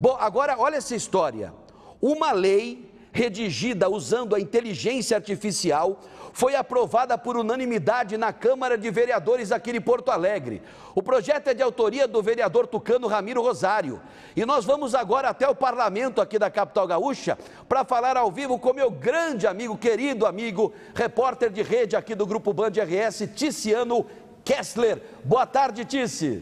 Bom, agora olha essa história. Uma lei redigida usando a inteligência artificial foi aprovada por unanimidade na Câmara de Vereadores aqui de Porto Alegre. O projeto é de autoria do vereador tucano Ramiro Rosário. E nós vamos agora até o parlamento aqui da capital gaúcha para falar ao vivo com meu grande amigo, querido amigo, repórter de rede aqui do Grupo Band RS, Ticiano Kessler. Boa tarde, Tici.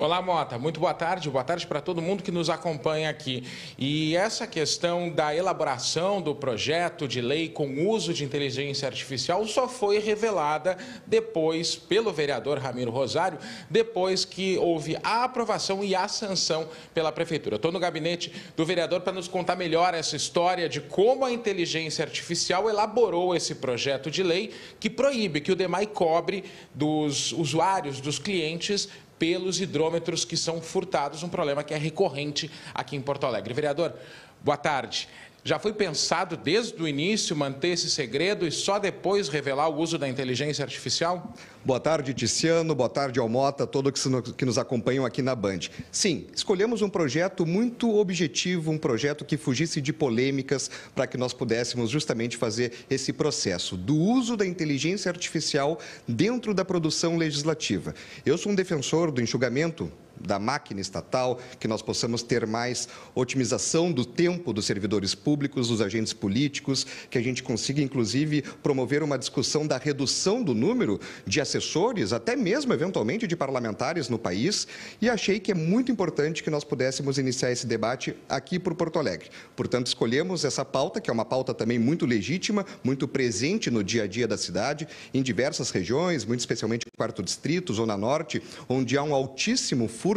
Olá, Mota. Muito boa tarde. Boa tarde para todo mundo que nos acompanha aqui. E essa questão da elaboração do projeto de lei com uso de inteligência artificial só foi revelada depois pelo vereador Ramiro Rosário, depois que houve a aprovação e a sanção pela Prefeitura. Estou no gabinete do vereador para nos contar melhor essa história de como a inteligência artificial elaborou esse projeto de lei que proíbe que o DEMAI cobre dos usuários, dos clientes, pelos hidrômetros que são furtados, um problema que é recorrente aqui em Porto Alegre. Vereador, boa tarde. Já foi pensado desde o início manter esse segredo e só depois revelar o uso da inteligência artificial? Boa tarde, Ticiano. Boa tarde, Almota, todos que nos acompanham aqui na Band. Sim, escolhemos um projeto muito objetivo, um projeto que fugisse de polêmicas para que nós pudéssemos justamente fazer esse processo do uso da inteligência artificial dentro da produção legislativa. Eu sou um defensor do enxugamento da máquina estatal, que nós possamos ter mais otimização do tempo dos servidores públicos, dos agentes políticos, que a gente consiga, inclusive, promover uma discussão da redução do número de assessores, até mesmo, eventualmente, de parlamentares no país, e achei que é muito importante que nós pudéssemos iniciar esse debate aqui por Porto Alegre. Portanto, escolhemos essa pauta, que é uma pauta também muito legítima, muito presente no dia a dia da cidade, em diversas regiões, muito especialmente no 4º Distrito, Zona Norte, onde há um altíssimo furto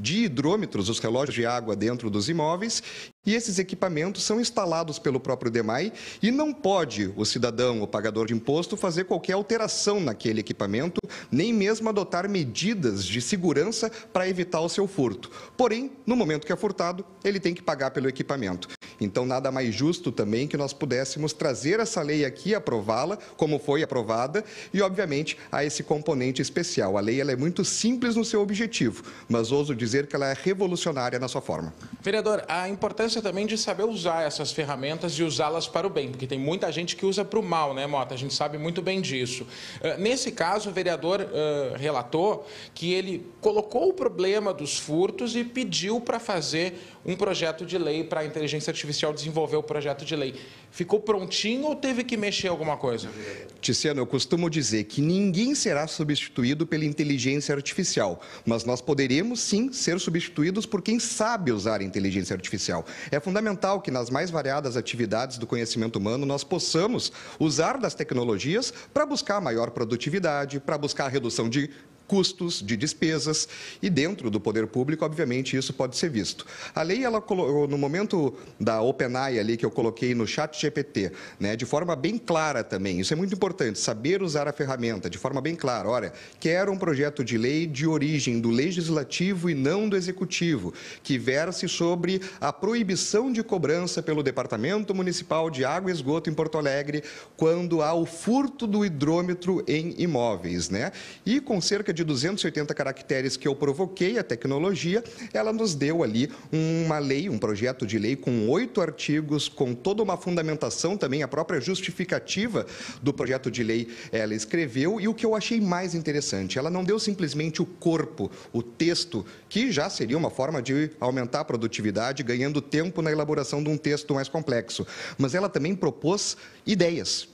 de hidrômetros, os relógios de água dentro dos imóveis, e esses equipamentos são instalados pelo próprio DEMAI e não pode o cidadão, o pagador de imposto, fazer qualquer alteração naquele equipamento, nem mesmo adotar medidas de segurança para evitar o seu furto. Porém, no momento que é furtado, ele tem que pagar pelo equipamento. Então, nada mais justo também que nós pudéssemos trazer essa lei aqui, aprová-la, como foi aprovada, e, obviamente, há esse componente especial. A lei ela é muito simples no seu objetivo, mas ouso dizer que ela é revolucionária na sua forma. Vereador, a importância também de saber usar essas ferramentas e usá-las para o bem, porque tem muita gente que usa para o mal, né, Mota? A gente sabe muito bem disso. Nesse caso, o vereador relatou que ele colocou o problema dos furtos e pediu para fazer um projeto de lei para a inteligência artificial desenvolver o projeto de lei. Ficou prontinho ou teve que mexer alguma coisa? Ticiano, eu costumo dizer que ninguém será substituído pela inteligência artificial, mas nós poderemos sim ser substituídos por quem sabe usar a inteligência artificial. É fundamental que nas mais variadas atividades do conhecimento humano nós possamos usar das tecnologias para buscar maior produtividade, para buscar a redução de custos, de despesas, e dentro do poder público, obviamente, isso pode ser visto. A lei, ela, no momento da OpenAI ali, que eu coloquei no ChatGPT, né, de forma bem clara também, isso é muito importante, saber usar a ferramenta de forma bem clara. Olha, quero um projeto de lei de origem do legislativo e não do executivo, que verse sobre a proibição de cobrança pelo Departamento Municipal de Água e Esgoto em Porto Alegre, quando há o furto do hidrômetro em imóveis, né? E com cerca de 280 caracteres que eu provoquei, a tecnologia, ela nos deu ali uma lei, um projeto de lei com 8 artigos, com toda uma fundamentação também, a própria justificativa do projeto de lei ela escreveu, e o que eu achei mais interessante, ela não deu simplesmente o corpo, o texto, que já seria uma forma de aumentar a produtividade, ganhando tempo na elaboração de um texto mais complexo, mas ela também propôs ideias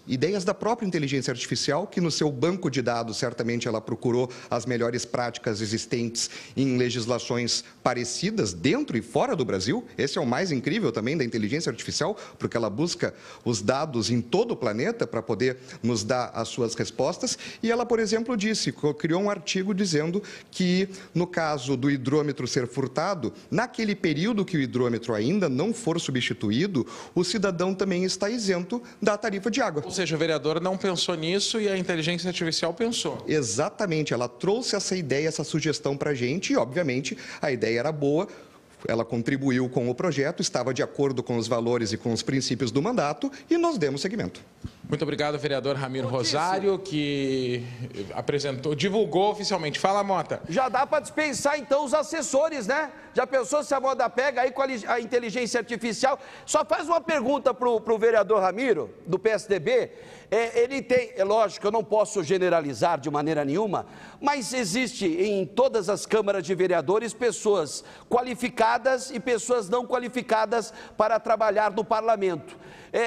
da própria inteligência artificial, que no seu banco de dados, certamente ela procurou as melhores práticas existentes em legislações parecidas dentro e fora do Brasil. Esse é o mais incrível também da inteligência artificial, porque ela busca os dados em todo o planeta para poder nos dar as suas respostas. E ela, por exemplo, disse, criou um artigo dizendo que, no caso do hidrômetro ser furtado, naquele período que o hidrômetro ainda não for substituído, o cidadão também está isento da tarifa de água. Ou seja, o vereador não pensou nisso e a inteligência artificial pensou. Exatamente, ela trouxe essa ideia, essa sugestão para a gente, e, obviamente, a ideia era boa. Ela contribuiu com o projeto, estava de acordo com os valores e com os princípios do mandato, e nós demos seguimento. Muito obrigado, vereador Ramiro Rosário, que apresentou, divulgou oficialmente. Fala, Mota. Já dá para dispensar, então, os assessores, né? Já pensou se a moda pega aí com a inteligência artificial? Só faz uma pergunta para o vereador Ramiro, do PSDB. Ele tem, é lógico, eu não posso generalizar de maneira nenhuma, mas existe em todas as câmaras de vereadores pessoas qualificadas e pessoas não qualificadas para trabalhar no parlamento.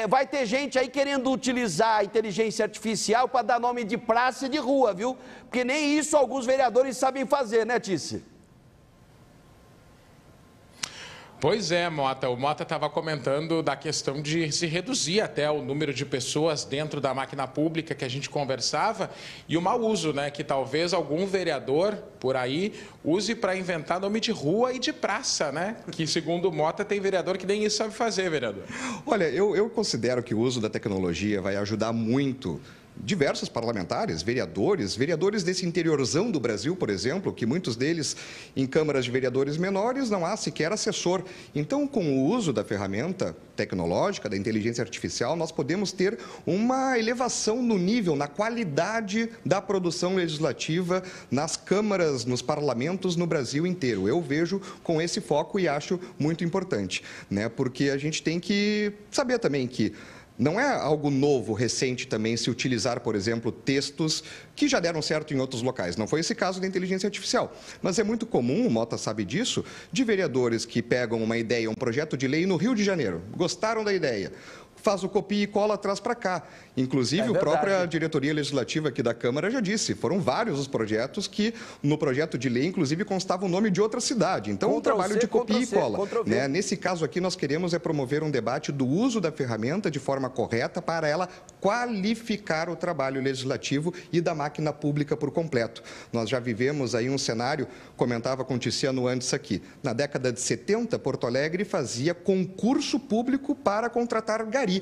Vai ter gente aí querendo utilizar a inteligência artificial para dar nome de praça e de rua, viu? Porque nem isso alguns vereadores sabem fazer, né, Tice? Pois é, Mota. O Mota estava comentando da questão de se reduzir até o número de pessoas dentro da máquina pública que a gente conversava e o mau uso, né? Que talvez algum vereador por aí use para inventar nome de rua e de praça, né? Que, segundo o Mota, tem vereador que nem isso sabe fazer, vereador. Olha, eu considero que o uso da tecnologia vai ajudar muito diversos parlamentares, vereadores desse interiorzão do Brasil, por exemplo, que muitos deles em câmaras de vereadores menores não há sequer assessor. Então, com o uso da ferramenta tecnológica, da inteligência artificial, nós podemos ter uma elevação no nível, na qualidade da produção legislativa nas câmaras, nos parlamentos no Brasil inteiro. Eu vejo com esse foco e acho muito importante, né? Porque a gente tem que saber também que não é algo novo, recente também, se utilizar, por exemplo, textos que já deram certo em outros locais. Não foi esse caso da inteligência artificial. Mas é muito comum, o Mota sabe disso, de vereadores que pegam uma ideia, um projeto de lei no Rio de Janeiro. Gostaram da ideia. Faz o copia e cola, traz para cá. Inclusive, a própria diretoria legislativa aqui da Câmara já disse, foram vários os projetos que, no projeto de lei, inclusive, constava o nome de outra cidade. Então, um trabalho de copia e cola. Né? Nesse caso aqui, nós queremos é promover um debate do uso da ferramenta de forma correta para ela qualificar o trabalho legislativo e da máquina pública por completo. Nós já vivemos aí um cenário, comentava com o Ticiano antes aqui, na década de 70, Porto Alegre fazia concurso público para contratar gari.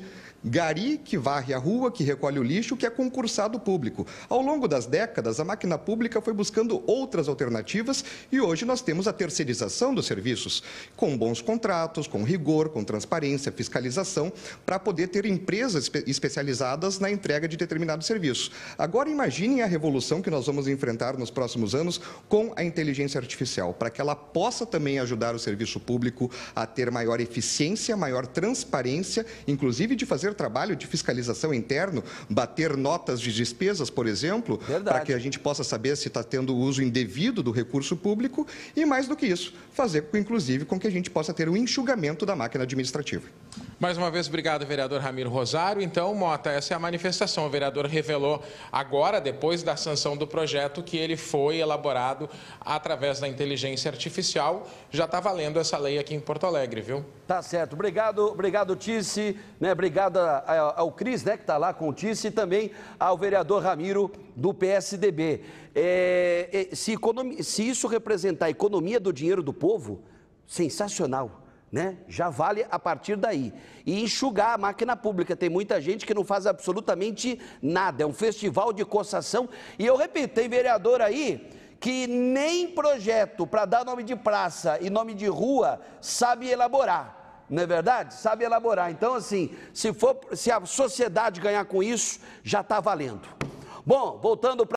Gari que varre a rua, que recolhe o lixo, que é concursado público. Ao longo das décadas, a máquina pública foi buscando outras alternativas e hoje nós temos a terceirização dos serviços, com bons contratos, com rigor, com transparência, fiscalização, para poder ter empresas especializadas na entrega de determinados serviços. Agora imaginem a revolução que nós vamos enfrentar nos próximos anos com a inteligência artificial, para que ela possa também ajudar o serviço público a ter maior eficiência, maior transparência, inclusive de fazer trabalho de fiscalização interno, bater notas de despesas, por exemplo, para que a gente possa saber se está tendo o uso indevido do recurso público e, mais do que isso, fazer, inclusive, com que a gente possa ter um enxugamento da máquina administrativa. Mais uma vez, obrigado, vereador Ramiro Rosário. Então, Mota, essa é a manifestação. O vereador revelou agora, depois da sanção do projeto, que ele foi elaborado através da inteligência artificial. Já está valendo essa lei aqui em Porto Alegre, viu? Tá certo. Obrigado, Tice. Né, obrigado ao Cris, né, que está lá com o Tice, e também ao vereador Ramiro do PSDB. Se isso representar a economia do dinheiro do povo, sensacional, né? Já vale a partir daí. E enxugar a máquina pública. Tem muita gente que não faz absolutamente nada. É um festival de coçação. E eu repito, tem vereador aí que nem projeto para dar nome de praça e nome de rua sabe elaborar. Não é verdade? Sabe elaborar. Então, assim, se a sociedade ganhar com isso, já está valendo. Bom, voltando para...